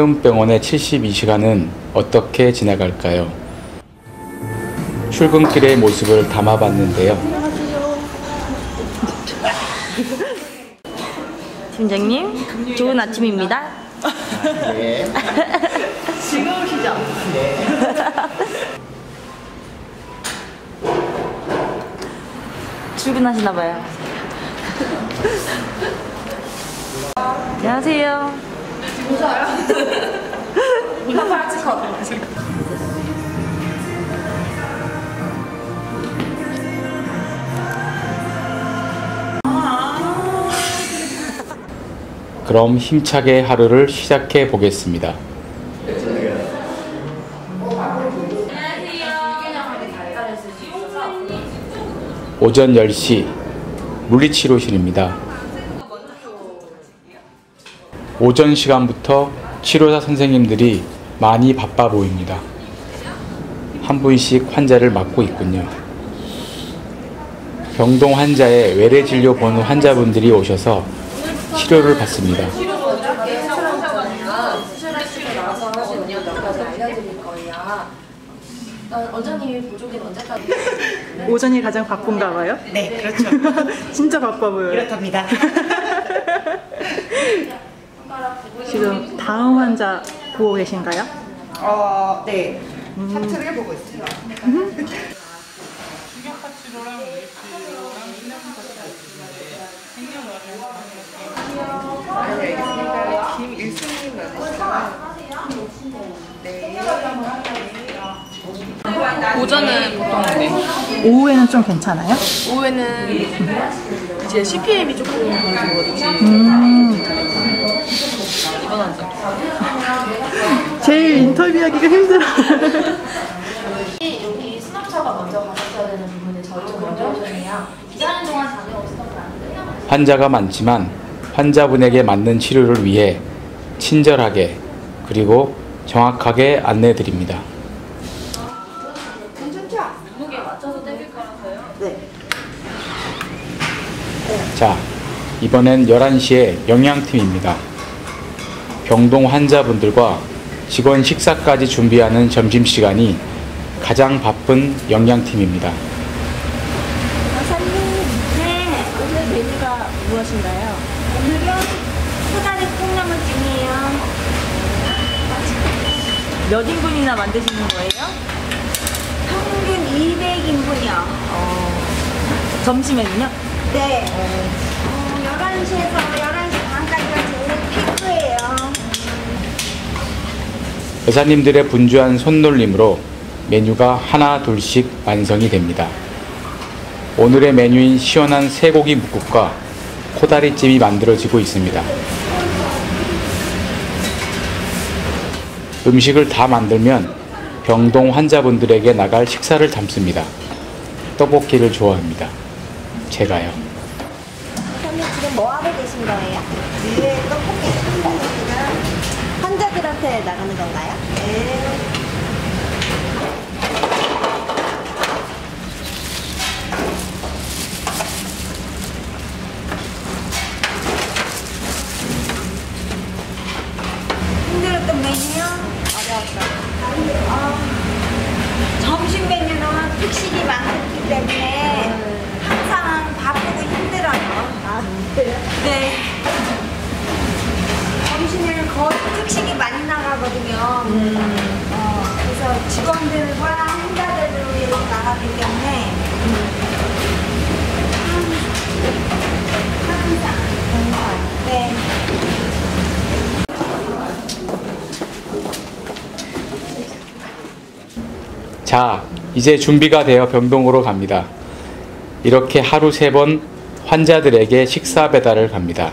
세운병원의 72시간은 어떻게 지나갈까요? 출근길의 모습을 담아봤는데요. 팀장님, 좋은 아침입니다. 네. 즐거우시죠? 네. 출근하시나봐요. 안녕하세요. 웃어요? 이거 파란색 컷. 그럼 힘차게 하루를 시작해 보겠습니다. 오전 10시 물리치료실입니다. 오전 시간부터 치료사 선생님들이 많이 바빠 보입니다. 한 분씩 환자를 맡고 있군요. 병동 환자의 외래진료 보는 환자분들이 오셔서 치료를 받습니다. 오전이 가장 바쁜가 봐요? 네, 그렇죠. 진짜 바빠 보여요. 이렇답니다. 지금 다음 환자 보고 계신가요? 네. 차트를 보고 있어요. 김일승님 오전은 보통인데 오후에는 좀 괜찮아요? 오후에는 이제 CPM이 조금 걸리거든요. 이번 환자 제일 인터뷰하기가 힘들어. 여기 수납차가 먼저 가셨어야 되는 부분에 저희 먼저 오셨네요. 기다리는 동안 잠이 없었던 건 아닌데 환자가 많지만 환자분에게 맞는 치료를 위해 친절하게 그리고 정확하게 안내드립니다. 자, 이번엔 11시에 영양팀입니다. 병동 환자분들과 직원 식사까지 준비하는 점심시간이 가장 바쁜 영양팀입니다. 선생님, 네, 오늘 메뉴가 무엇인가요? 오늘은 소다리 콩나물 중이에요. 몇 인분이나 만드시는 거예요? 평균 200인분이요. 점심에는요? 네. 11시에서 11시 반까지가 제일 피크예요. 의사님들의 분주한 손놀림으로 메뉴가 하나 둘씩 완성이 됩니다. 오늘의 메뉴인 시원한 쇠고기 묵국과 코다리찜이 만들어지고 있습니다. 음식을 다 만들면 병동 환자분들에게 나갈 식사를 담습니다. 떡볶이를 좋아합니다. 제가요. 선생님 지금 뭐 하고 계신 거예요? 위에 떡볶이 한다니까 환자들한테 나가는 건가요? 네. 힘들었던 메뉴요? 어려웠어요. 점심 메뉴는 특식이 많기 때문에 항상 바쁘고 힘들어요. 아, 그래요? 네. 점심에는 거의 특식이 많이 나가거든요. 그래서 직원들과 환자들을 위해서 나가기 때문에 항상. 네. 자, 이제 준비가 되어 병동으로 갑니다. 이렇게 하루 3번 환자들에게 식사 배달을 갑니다.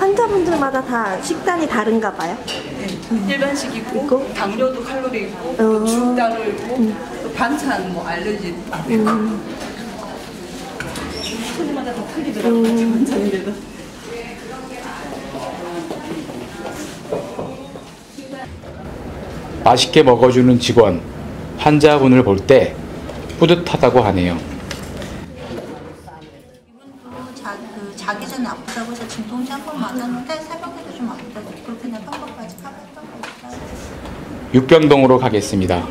환자분들마다 다 식단이 다른가 봐요? 네. 일반식 있고, 당뇨도 칼로리 있고, 중단도 있고, 또 반찬 뭐 알레르기 있고. 손님마다 다 틀리더라고요. 반찬인데도. 맛있게 먹어주는 직원, 환자분을 볼 때 뿌듯하다고 하네요. 자기 전 육병동으로 가겠습니다.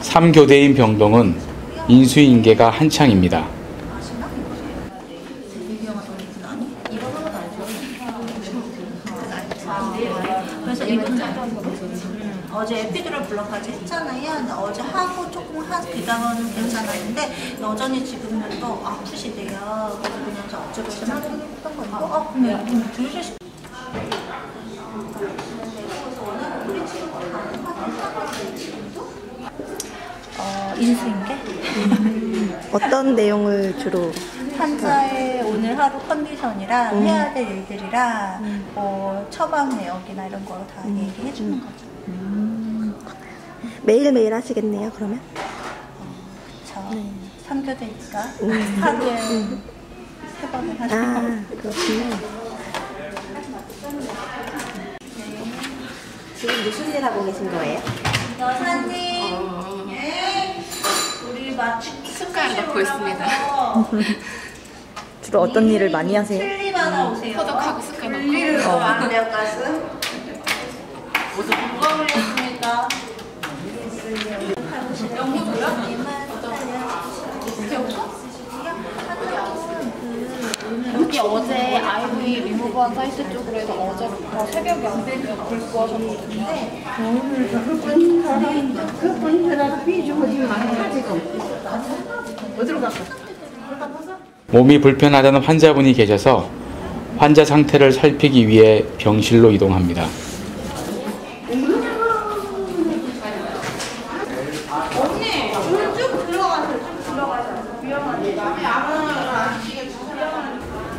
3교대인 병동은 인수인계가 한창입니다. 그래서 이분은 어제 에피드럴 블럭까지 했잖아요. 근데 어제 하고 조금 한 기간은 괜찮았는데 여전히 지금은 또 아프시대요. 그래서 그냥 저 어쩌고저쩌고 했던 거고. 네. 인수인계? 어떤 내용을 주로? 환자의 오늘 하루 컨디션이랑 해야 될 일들이랑 뭐 처방 내역이나 이런 거 다 얘기해 주는 거죠. 매일매일 하시겠네요, 그러면? 그렇죠. 3교대니까 하루에 3번을 하시는 거죠. 그렇군요. 지금 무슨 일 하고 계신 거예요? 여사님! 숟가락 넣고 있습니다. 주로 어떤 일을 많이 하세요? 소독하고 숟가락 넣고. 안돼요, 가스. 모두 공감을 했습니다. 영구고요? 여기 어제 아이비 리무버한 사이트 쪽으로 해서 어제부터 새벽에 불구하셨는데 그 포인트라도 피해주고 지금 많이 가지고 어디로 갈까? 몸이 불편하다는 환자분이 계셔서 환자 상태를 살피기 위해 병실로 이동합니다.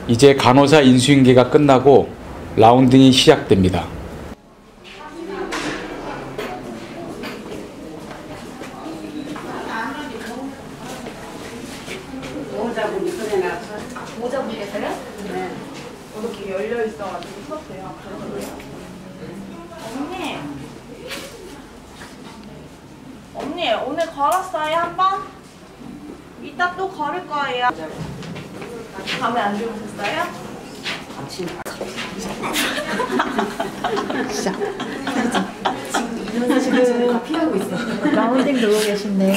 이제 간호사 인수인계가 끝나고 라운딩이 시작됩니다. 언니, 오늘 걸었어요, 한 번? 이따 또 걸을 거예요. 밤에 안 주무셨어요? 아침. 진짜. 지금 피하고 있어요. 라운딩 들고 계신데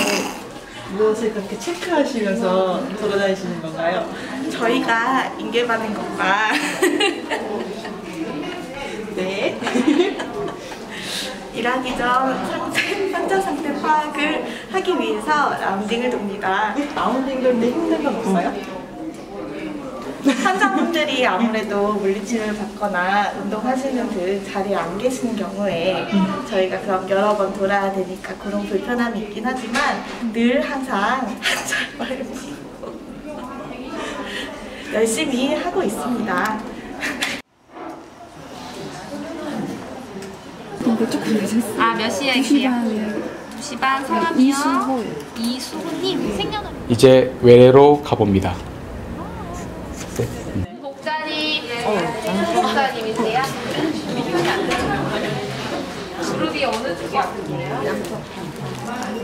무엇을 그렇게 체크하시면서 돌아다니시는 건가요? 저희가 인계받은 것과 네. 일하기 전 환자 상태 파악을 하기 위해서 라운딩을 돕니다. 라운딩 돌때 힘든 건 없어요? 환자분들이 아무래도 물리치료를 받거나 운동하시는 분 자리에 안 계시는 경우에 저희가 그럼 여러 번 돌아야 되니까 그런 불편함이 있긴 하지만 늘 항상 한참 멀리서 열심히 하고 있습니다. 몇 시에 할게요? 2시 반 성함이요? 이수호님 생년월일. 이제 외래로 가봅니다. 목사님, 목사님이세요? 무릎이 어느 쪽이 아프세요? 양쪽.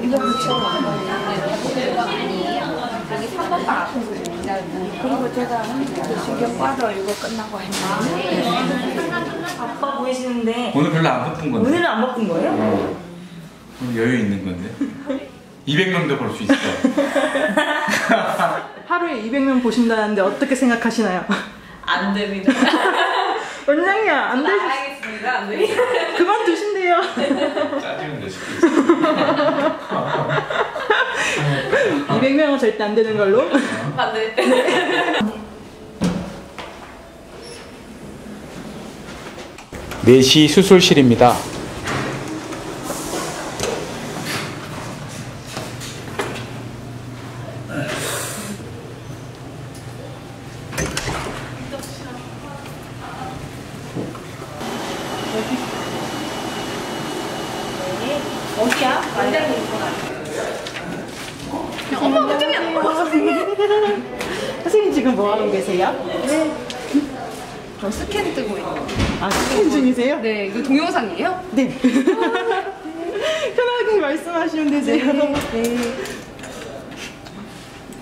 이거 여기 3번도 아프거든요. 그리고 제가 신경 빠져 이거 끝나고 했는데 아빠 보이시는데 오늘 별로 안 바쁜 건데? 오늘은 안 바쁜 거예요? 오늘 여유 있는 건데? 200명도 볼 수 있어요. 하루에 200명 보신다는데 어떻게 생각하시나요? 안 됩니다. 원장이야, 안 되시. 알겠습니다, 안 됩니다. 그만 두신대요. 짜증 내시고 있어요. 200명은 절대 안 되는 걸로. 안 돼. 네. 4시 수술실입니다. 어디야? 완전히 이거 엄마 깜짝이야! 선생님! 선생님 지금 뭐 하고 계세요? 네. 저 스캔 뜨고 있어요. 아, 스캔 중이세요? 네. 이거 동영상이에요? 네. 편하게 말씀하시면 되세요. 네. 네.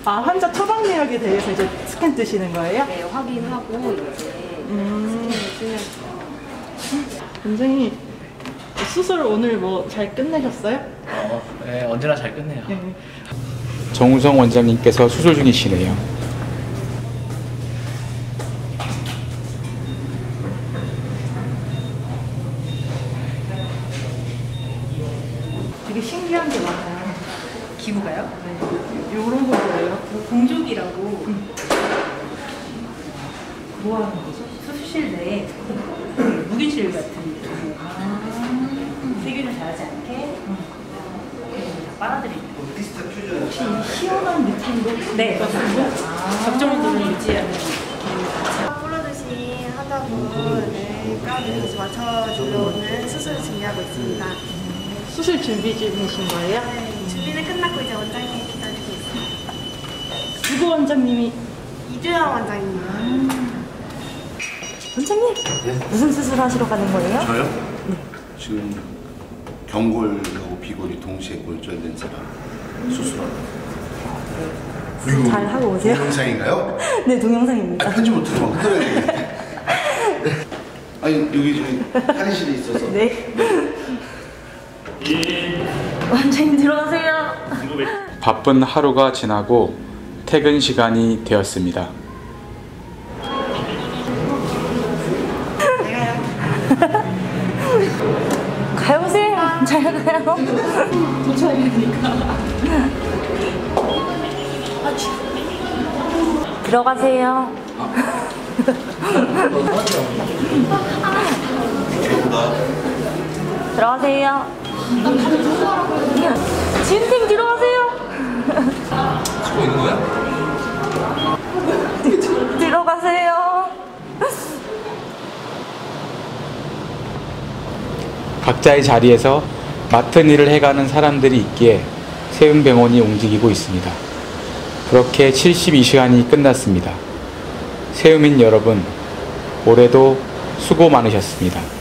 아, 환자 처방 내역에 대해서 이제 스캔 뜨시는 거예요? 네, 확인하고 이제 스캔을 뜨면서. 굉장히 수술 오늘 뭐 잘 끝내셨어요? 네, 언제나 잘 끝내요. 네. 정우성 원장님께서 수술 중이시네요. 되게 신기한 게 많아요. 기구가요? 네. 요런 거 뭐예요? 공조기라고. 뭐 하는 거죠? 수술실 내에 무기질 같은 거. 세균을 자라지 않게 다 빨아들이는. 혹시 시원한 느낌도? 네, 맞습니다. 적정도를 유지하는. 뿌르듯이 하다 보면 뇌까지 맞춰주려는 수술을 준비하고 있습니다. 수술 준비 중이신 거예요? 네, 준비는 끝났고 이제 원장님 기다리고 있어요. 누구 원장님이? 이주영 원장님이요. 원장님! 네? 무슨 수술 하시러 가는 거예요? 저요? 네. 지금 경골하고 비골이 동시에 골절된 사람 수술하고. 네. 잘 하고 오세요. 동영상인가요? 네, 동영상입니다. 아니, 편집 못해서 막 흔들어야 되겠네. 아니, 여기 지금 탈의실이 있어서. 네. 원장님 들어오세요. 바쁜 하루가 지나고 퇴근 시간이 되었습니다. 가요세요. 잘 가요. 도착이니까. 들어가세요. 들어가세요. 진팀 들어가세요. 갖고 있는 거야? 들어가세요. 각자의 자리에서 맡은 일을 해가는 사람들이 있기에 세운병원이 움직이고 있습니다. 그렇게 72시간이 끝났습니다. 세우민 여러분, 올해도 수고 많으셨습니다.